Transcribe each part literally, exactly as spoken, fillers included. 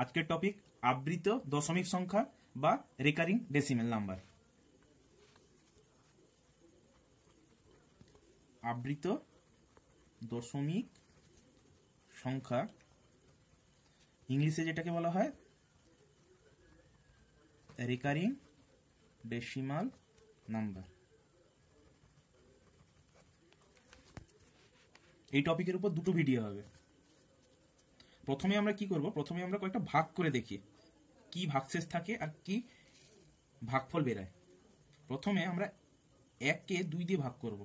আজকের টপিক আবৃত দশমিক সংখ্যা বা রেকারিং ডেসিমেল নাম্বার। আবৃত দশমিক সংখ্যা ইংলিশে যেটাকে বলা হয় রেকারিং ডেসিমাল নাম্বার, এই টপিকের উপর দুটো ভিডিও হবে। প্রথমে আমরা কি করব, প্রথমে আমরা কয়েকটা ভাগ করে দেখি কি ভাগশেষ থাকে আর কি ভাগফল বেরোয়। প্রথমে আমরা এককে দুই দিয়ে ভাগ করব,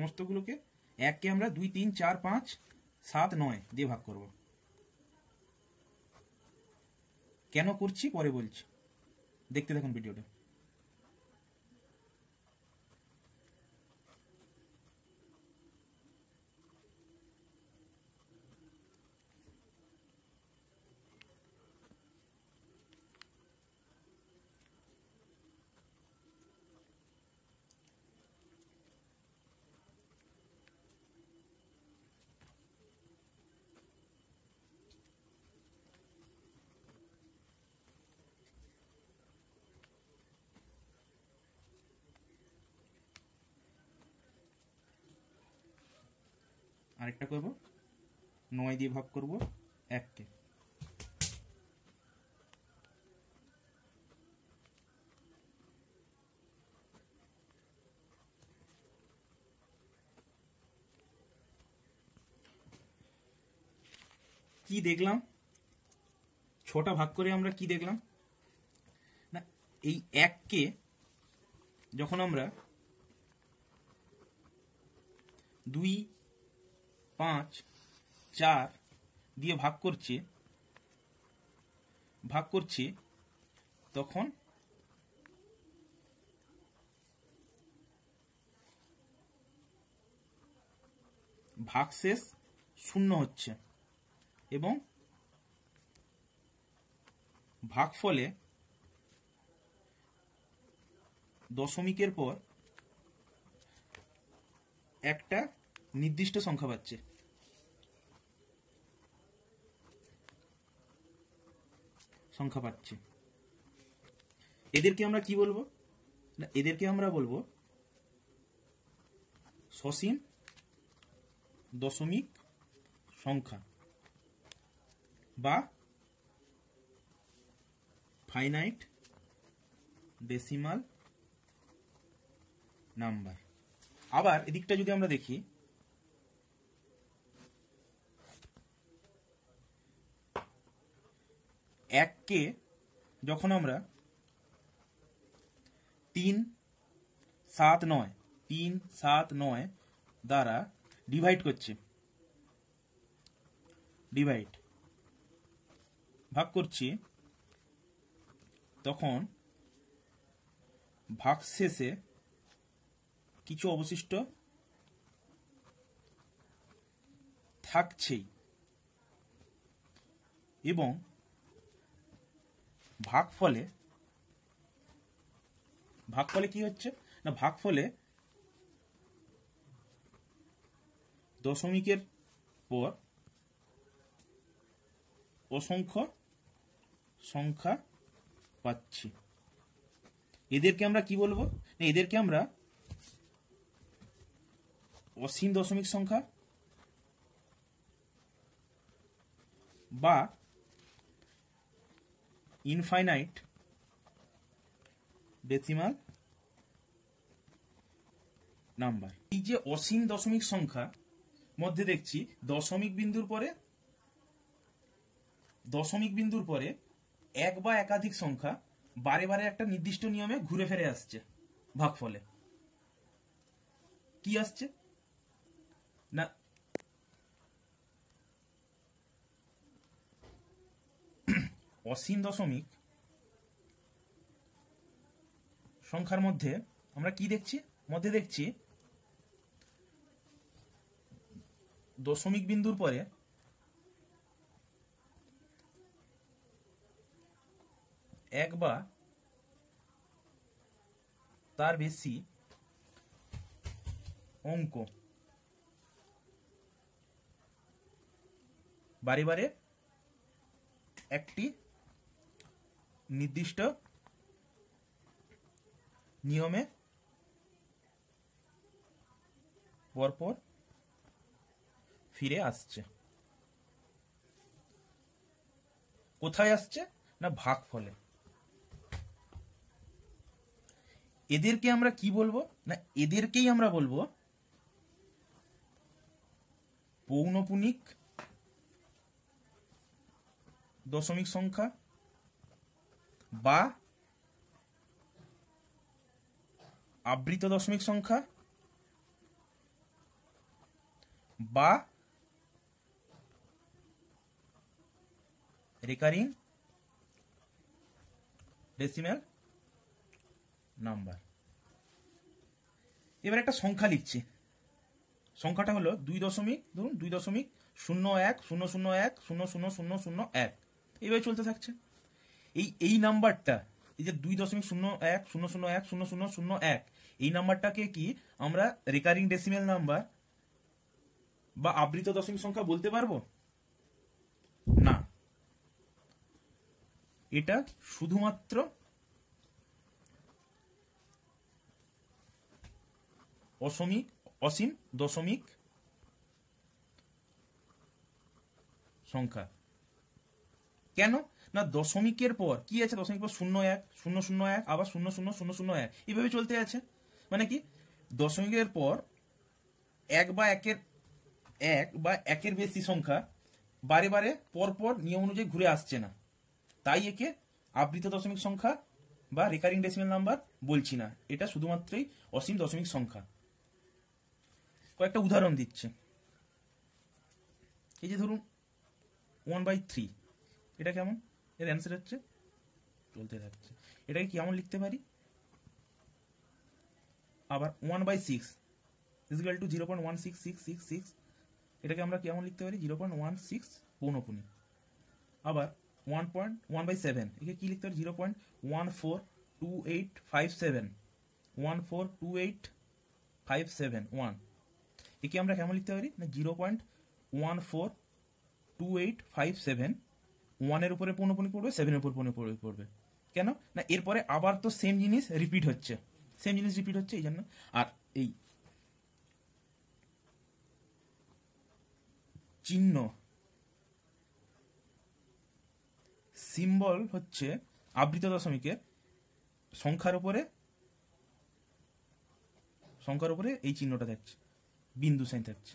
সমস্তগুলোকে এককে আমরা দুই তিন চার পাঁচ সাত নয় দিয়ে ভাগ করব। কেন করছি পরে বলছি, দেখতে থাকুন ভিডিওটা। আরেকটা করব, নয় দিয়ে ভাগ করব এককে, কি দেখলাম ছটা ভাগ করে আমরা কি দেখলাম না, এই এককে যখন আমরা দুই পাঁচ চার দিয়ে ভাগ করছি ভাগ করছি তখন ভাগশেষ শূন্য হচ্ছে এবং ভাগফলে দশমিকের পর একটা নির্দিষ্ট সংখ্যা পাচ্ছে। সংখ্যা পাচ্ছে এদেরকে আমরা কি বলবো, এদেরকে আমরা বলবো সসীম দশমিক সংখ্যা বা ফাইনাইট ডেসিমাল নাম্বার। আবার এদিকটা যদি আমরা দেখি, এককে যখন আমরা তিন সাত নয় তিন সাত নয় দ্বারা ডিভাইড করছি, ডিভাইড ভাগ করছি তখন ভাগশেষে কিছু অবশিষ্ট থাকছেই এবং ভাগফলে ভাগফলে কি হচ্ছে না, ভাগফলে দশমিকের পর অসংখ্য সংখ্যা পাচ্ছি। এদেরকে আমরা কি বলবো না, এদেরকে আমরা অসীম দশমিক সংখ্যা বা ইনফাইনাইট ডেসিমাল নাম্বার। এই যে অসীম দশমিক সংখ্যা মধ্যে দেখছি দশমিক বিন্দুর পরে দশমিক বিন্দুর পরে এক বা একাধিক সংখ্যা বারে বারে একটা নির্দিষ্ট নিয়মে ঘুরে ফিরে আসছে, ভাগফলে কি আসছে না অসীম দশমিক সংখ্যার মধ্যে আমরা কি দেখছি? মধ্যে দেখছি দশমিক বিন্দুর পরে এক বা তার বেশি অঙ্ক বারে বারে একটি নির্দিষ্ট নিয়মে পরপর ফিরে আসছে। কোথায় আসছে? না ভাগফলে। এদেরকে আমরা কি বলবো? না এদেরকেই আমরা বলবো পৌনঃপুনিক দশমিক সংখ্যা বা আবৃত দশমিক সংখ্যা বা রেকারিং ডেসিমেল নাম্বার। এবার একটা সংখ্যা লিখছি, সংখ্যাটা হলো দুই দশমিক ধরুন দুই দশমিক শূন্য এক শূন্য শূন্য এক শূন্য শূন্য শূন্য শূন্য এক, এইভাবে চলতে থাকছে। এই এই নাম্বারটা, এই যে দুই দশমিক শূন্য এক শূন্য শূন্য এক শূন্য শূন্য শূন্য এক, এই নাম্বারটাকে কি আমরা রেকারিং ডেসিমেল নাম্বার বা আবৃত দশমিক সংখ্যা বলতে পারবো না। এটা শুধুমাত্র অসমিক অসীম দশমিক সংখ্যা। কেন? না দশমিকের পর কি আছে? দশমিক পর শূন্য এক শূন্য শূন্য এক আবার শূন্য শূন্য শূন্য শূন্য এক, এইভাবে চলতে আছে। মানে কি দশমিকের পর এক বা একের এক বা একের বেশি সংখ্যা বারে বারে পরপর নিয়ম অনুযায়ী ঘুরে আসছে না, তাই একে আবৃত দশমিক সংখ্যা বা রেকারিং ডেসিমেল নাম্বার বলছি না, এটা শুধুমাত্রই অসীম দশমিক সংখ্যা। কয়েকটা উদাহরণ দিচ্ছে, এই যে ধরুন ওয়ান বাই থ্রি, এটা কেমন? এর অ্যান্সার হচ্ছে চলতে থাকছে। এটাকে কেমন লিখতে পারি? আবার one by six is equal to zero point one six six six six, এটাকে আমরা কেমন লিখতে পারি? জিরো পয়েন্ট ওয়ান সিক্স পৌনঃপুনিক। আবার one point one by seven, একে কি লিখতে পারি? Zero point one four two eight five seven one four two eight five seven one, একে আমরা কেমন লিখতে পারি? না zero point one four two eight five seven, ওয়ানের উপরে পৌনঃপুনিক পড়বে, সেভেনের উপর পৌনঃপুনিক পড়বে। কেন? না এরপরে আবার তো সেম জিনিস রিপিট হচ্ছে, সেম জিনিস রিপিট হচ্ছে এই জন্য। আর এই চিহ্ন সিম্বল হচ্ছে আবৃত দশমিকের সংখ্যার উপরে, সংখ্যার উপরে এই চিহ্নটা থাকছে, বিন্দু সাইন থাকছে।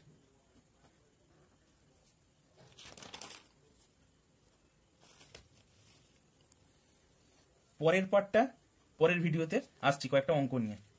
পরের পার্টটা পরের ভিডিওতে আসছি কয়েকটা অঙ্ক নিয়ে।